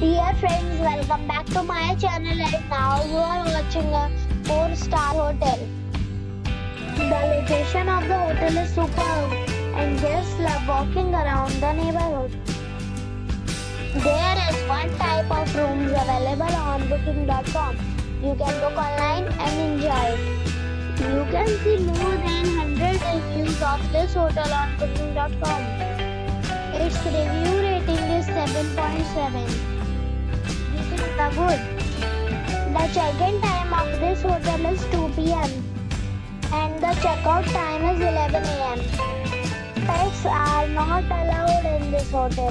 Dear friends, welcome back to my channel. Right now you are watching a 4-star hotel. The location of the hotel is superb and guests love walking around the neighborhood. There is one type of rooms available on booking.com. You can book online and enjoy it. You can see more than 100 reviews of this hotel on booking.com. Its review rating is 7.7. The good. The check-in time of this hotel is 2 p.m. and the check-out time is 11 a.m. Pets are not allowed in this hotel.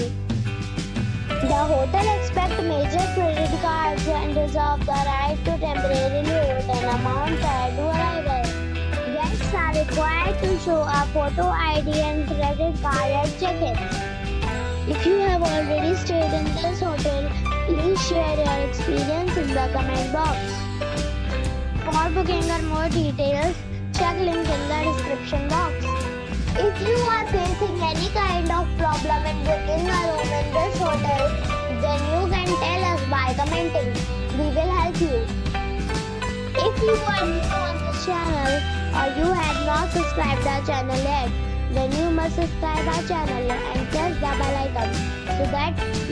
The hotel accepts major credit cards and reserves the right to temporarily hold an amount prior to arrival. Guests are required to show a photo ID and credit card at check-in. If you have already stayed in this hotel, please share your experience in the comment box. For booking or more details, check link in the description box. If you are facing any kind of problem in booking a room in this hotel, then you can tell us by commenting. We will help you. If you are new on this channel or you have not subscribed our channel yet, then you must subscribe our channel and press the bell icon so that